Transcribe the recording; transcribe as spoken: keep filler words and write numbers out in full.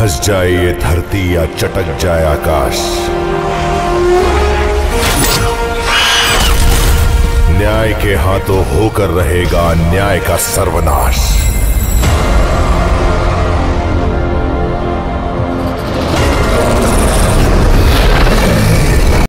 धस जाए ये धरती या चटक जाए आकाश, न्याय के हाथों होकर रहेगा न्याय का सर्वनाश।